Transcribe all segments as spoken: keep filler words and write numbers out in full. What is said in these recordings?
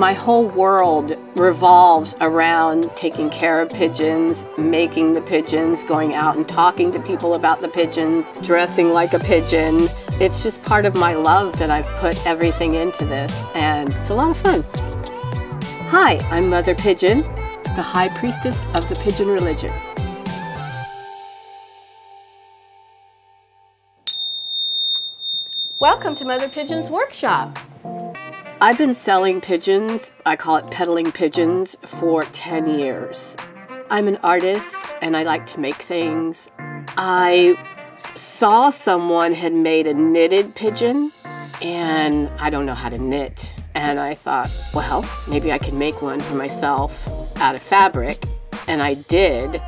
My whole world revolves around taking care of pigeons, making the pigeons, going out and talking to people about the pigeons, dressing like a pigeon. It's just part of my love that I've put everything into this, and it's a lot of fun. Hi, I'm Mother Pigeon, the High Priestess of the Pigeon Religion. Welcome to Mother Pigeon's workshop. I've been selling pigeons, I call it peddling pigeons, for ten years. I'm an artist and I like to make things. I saw someone had made a knitted pigeon and I don't know how to knit. And I thought, well, maybe I can make one for myself out of fabric. And I did.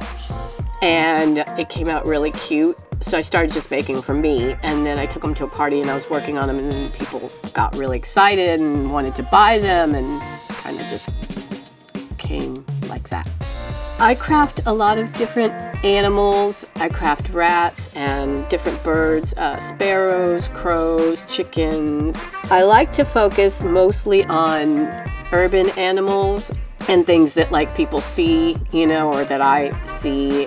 And it came out really cute. So I started just making for me, and then I took them to a party and I was working on them, and then people got really excited and wanted to buy them, and kind of just came like that. I craft a lot of different animals. I craft rats and different birds, uh, sparrows, crows, chickens. I like to focus mostly on urban animals and things that like people see, you know, or that I see.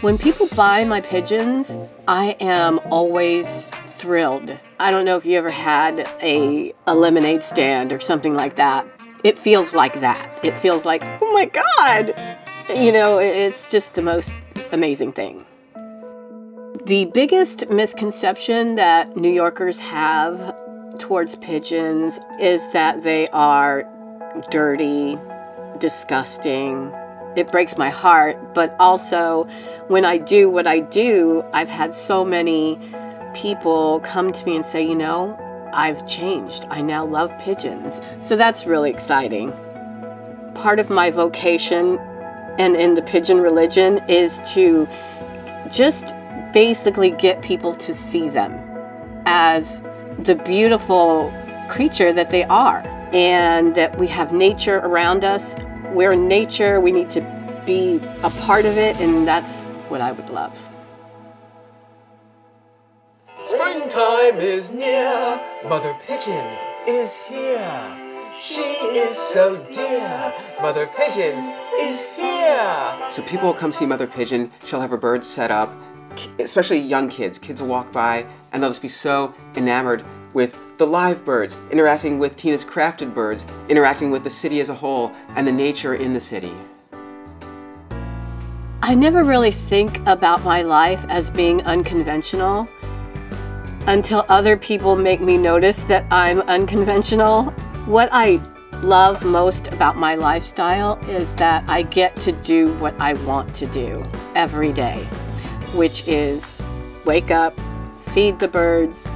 When people buy my pigeons, I am always thrilled. I don't know if you ever had a, a lemonade stand or something like that. It feels like that. It feels like, oh my God! You know, it's just the most amazing thing. The biggest misconception that New Yorkers have towards pigeons is that they are dirty, disgusting. It breaks my heart, but also when I do what I do, I've had so many people come to me and say, you know, I've changed. I now love pigeons. So that's really exciting. Part of my vocation and in the pigeon religion is to just basically get people to see them as the beautiful creature that they are, and that we have nature around us. We're in nature, we need to be a part of it, and that's what I would love. Springtime is near, Mother Pigeon is here. She is so dear, Mother Pigeon is here. So people will come see Mother Pigeon, she'll have her birds set up, especially young kids. Kids will walk by and they'll just be so enamored with the live birds, interacting with Tina's crafted birds, interacting with the city as a whole, and the nature in the city. I never really think about my life as being unconventional until other people make me notice that I'm unconventional. What I love most about my lifestyle is that I get to do what I want to do every day, which is wake up, feed the birds,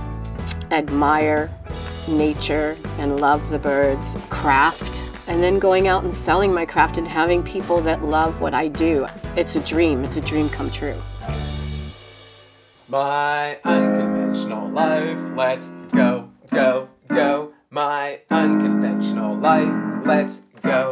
admire nature and love the birds, craft, and then going out and selling my craft and having people that love what I do. It's a dream, it's a dream come true. My unconventional life, let's go, go, go. My unconventional life, let's go.